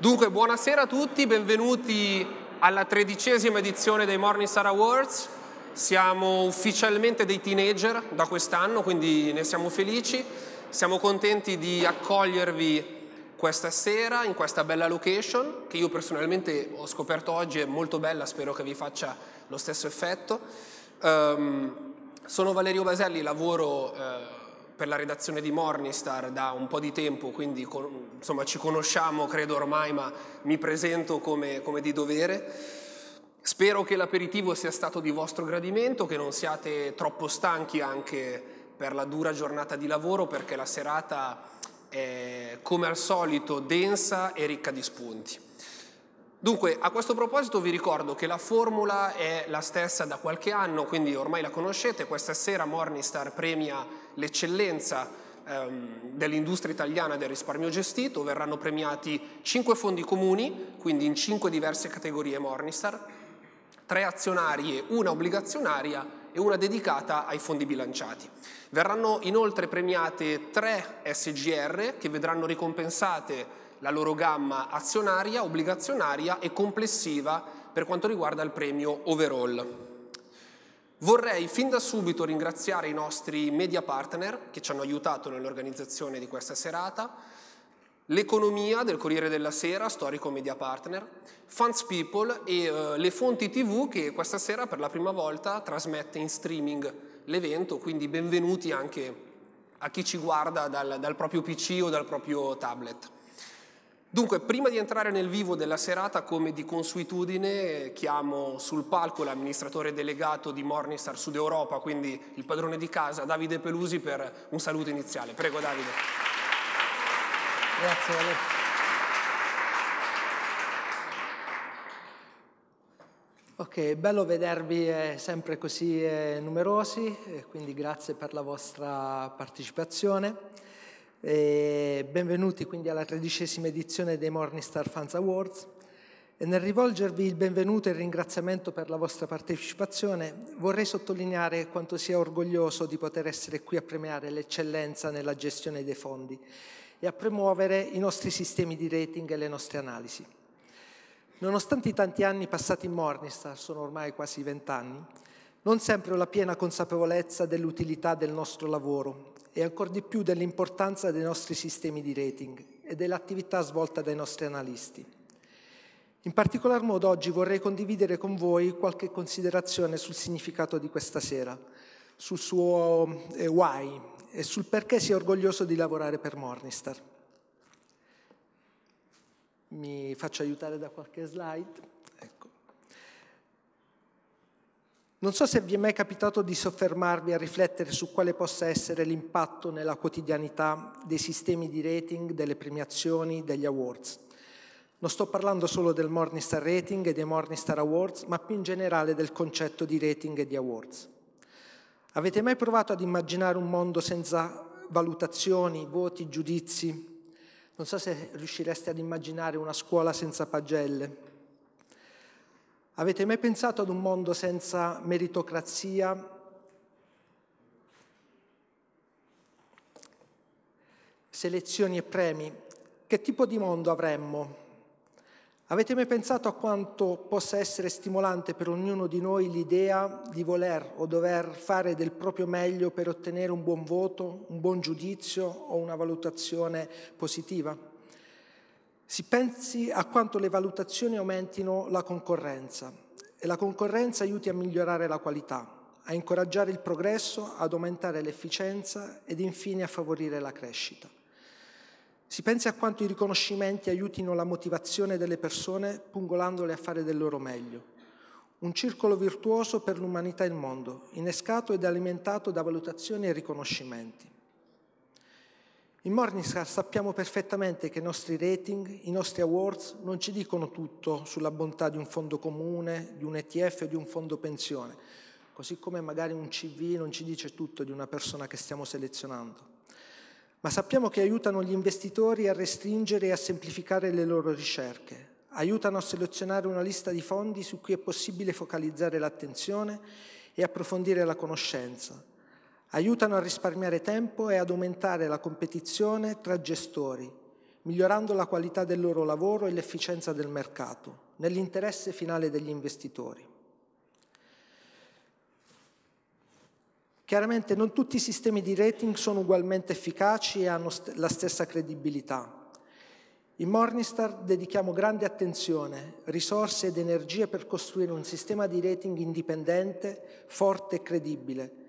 Dunque, buonasera a tutti, benvenuti alla 13ª edizione dei Morningstar Awards. Siamo ufficialmente dei teenager da quest'anno, quindi ne siamo felici. Siamo contenti di accogliervi questa sera in questa bella location, che io personalmente ho scoperto oggi, è molto bella, spero che vi faccia lo stesso effetto. Sono Valerio Baselli, lavoro per la redazione di Morningstar da un po' di tempo, quindi insomma ci conosciamo credo ormai, ma mi presento come di dovere. Spero che l'aperitivo sia stato di vostro gradimento, che non siate troppo stanchi anche per la dura giornata di lavoro, perché la serata è come al solito densa e ricca di spunti. Dunque, a questo proposito vi ricordo che la formula è la stessa da qualche anno, quindi ormai la conoscete. Questa sera Morningstar premia l'eccellenza dell'industria italiana del risparmio gestito. Verranno premiati 5 fondi comuni, quindi in 5 diverse categorie Morningstar, 3 azionarie, 1 obbligazionaria e 1 dedicata ai fondi bilanciati. Verranno inoltre premiate 3 SGR che vedranno ricompensate la loro gamma azionaria, obbligazionaria e complessiva per quanto riguarda il premio overall. Vorrei fin da subito ringraziare i nostri media partner che ci hanno aiutato nell'organizzazione di questa serata: l'Economia del Corriere della Sera, storico media partner, Funds People e Le Fonti TV, che questa sera per la prima volta trasmette in streaming l'evento, quindi benvenuti anche a chi ci guarda dal proprio PC o dal proprio tablet. Dunque, prima di entrare nel vivo della serata, come di consuetudine, chiamo sul palco l'amministratore delegato di Morningstar Sud Europa, quindi il padrone di casa, Davide Pelusi, per un saluto iniziale. Prego, Davide. Grazie, Valerio. Ok, bello vedervi sempre così numerosi, quindi grazie per la vostra partecipazione. E benvenuti quindi alla 13ª edizione dei Morningstar Funds Awards. E nel rivolgervi il benvenuto e il ringraziamento per la vostra partecipazione, vorrei sottolineare quanto sia orgoglioso di poter essere qui a premiare l'eccellenza nella gestione dei fondi e a promuovere i nostri sistemi di rating e le nostre analisi. Nonostante i tanti anni passati in Morningstar, sono ormai quasi 20 anni, non sempre ho la piena consapevolezza dell'utilità del nostro lavoro e ancor di più dell'importanza dei nostri sistemi di rating e dell'attività svolta dai nostri analisti. In particolar modo oggi vorrei condividere con voi qualche considerazione sul significato di questa sera, sul suo why e sul perché sia orgoglioso di lavorare per Morningstar. Mi faccio aiutare da qualche slide. Non so se vi è mai capitato di soffermarvi a riflettere su quale possa essere l'impatto nella quotidianità dei sistemi di rating, delle premiazioni, degli awards. Non sto parlando solo del Morningstar Rating e dei Morningstar Awards, ma più in generale del concetto di rating e di awards. Avete mai provato ad immaginare un mondo senza valutazioni, voti, giudizi? Non so se riuscireste ad immaginare una scuola senza pagelle. Avete mai pensato ad un mondo senza meritocrazia? Selezioni e premi? Che tipo di mondo avremmo? Avete mai pensato a quanto possa essere stimolante per ognuno di noi l'idea di voler o dover fare del proprio meglio per ottenere un buon voto, un buon giudizio o una valutazione positiva? Si pensi a quanto le valutazioni aumentino la concorrenza e la concorrenza aiuti a migliorare la qualità, a incoraggiare il progresso, ad aumentare l'efficienza ed infine a favorire la crescita. Si pensi a quanto i riconoscimenti aiutino la motivazione delle persone pungolandole a fare del loro meglio. Un circolo virtuoso per l'umanità e il mondo, innescato ed alimentato da valutazioni e riconoscimenti. In Morningstar sappiamo perfettamente che i nostri rating, i nostri awards non ci dicono tutto sulla bontà di un fondo comune, di un ETF o di un fondo pensione, così come magari un CV non ci dice tutto di una persona che stiamo selezionando. Ma sappiamo che aiutano gli investitori a restringere e a semplificare le loro ricerche, aiutano a selezionare una lista di fondi su cui è possibile focalizzare l'attenzione e approfondire la conoscenza. Aiutano a risparmiare tempo e ad aumentare la competizione tra gestori, migliorando la qualità del loro lavoro e l'efficienza del mercato, nell'interesse finale degli investitori. Chiaramente non tutti i sistemi di rating sono ugualmente efficaci e hanno la stessa credibilità. In Morningstar dedichiamo grande attenzione, risorse ed energie per costruire un sistema di rating indipendente, forte e credibile.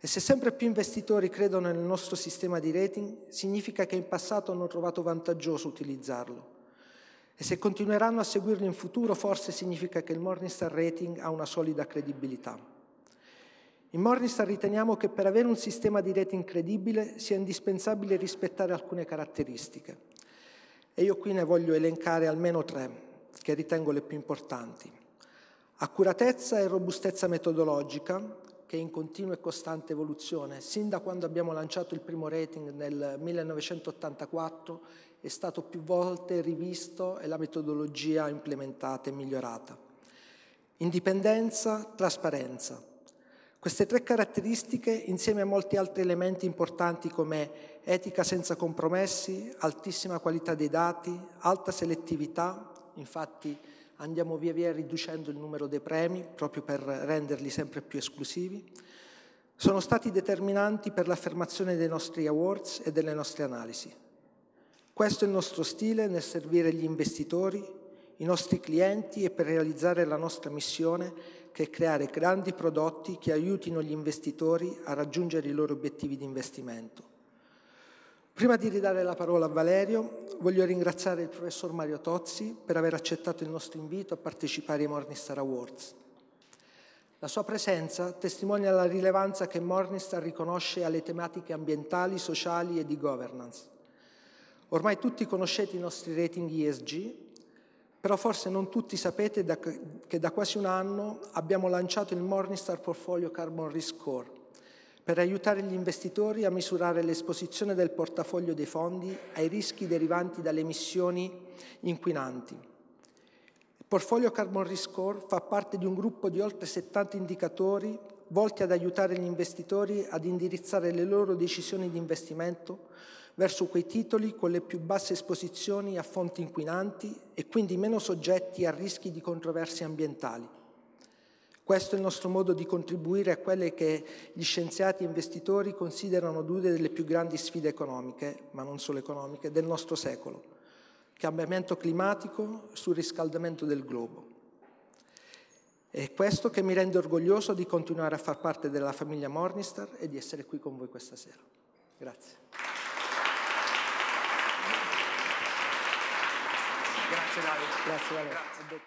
E se sempre più investitori credono nel nostro sistema di rating, significa che in passato hanno trovato vantaggioso utilizzarlo. E se continueranno a seguirlo in futuro, forse significa che il Morningstar Rating ha una solida credibilità. In Morningstar riteniamo che per avere un sistema di rating credibile sia indispensabile rispettare alcune caratteristiche. E io qui ne voglio elencare almeno tre, che ritengo le più importanti. Accuratezza e robustezza metodologica, che è in continua e costante evoluzione. Sin da quando abbiamo lanciato il primo rating nel 1984, è stato più volte rivisto e la metodologia implementata e migliorata. Indipendenza, trasparenza. Queste tre caratteristiche, insieme a molti altri elementi importanti come etica senza compromessi, altissima qualità dei dati, alta selettività, infatti andiamo via via riducendo il numero dei premi proprio per renderli sempre più esclusivi, sono stati determinanti per l'affermazione dei nostri awards e delle nostre analisi. Questo è il nostro stile nel servire gli investitori, i nostri clienti e per realizzare la nostra missione che è creare grandi prodotti che aiutino gli investitori a raggiungere i loro obiettivi di investimento. Prima di ridare la parola a Valerio, voglio ringraziare il professor Mario Tozzi per aver accettato il nostro invito a partecipare ai Morningstar Awards. La sua presenza testimonia la rilevanza che Morningstar riconosce alle tematiche ambientali, sociali e di governance. Ormai tutti conoscete i nostri rating ESG, però forse non tutti sapete che da quasi un anno abbiamo lanciato il Morningstar Portfolio Carbon Risk Core, per aiutare gli investitori a misurare l'esposizione del portafoglio dei fondi ai rischi derivanti dalle emissioni inquinanti. Il portfolio Carbon Risk Core fa parte di un gruppo di oltre 70 indicatori volti ad aiutare gli investitori ad indirizzare le loro decisioni di investimento verso quei titoli con le più basse esposizioni a fonti inquinanti e quindi meno soggetti a rischi di controversie ambientali. Questo è il nostro modo di contribuire a quelle che gli scienziati e investitori considerano due delle più grandi sfide economiche, ma non solo economiche, del nostro secolo. Cambiamento climatico, surriscaldamento del globo. È questo che mi rende orgoglioso di continuare a far parte della famiglia Morningstar e di essere qui con voi questa sera. Grazie. Grazie Davide. Grazie.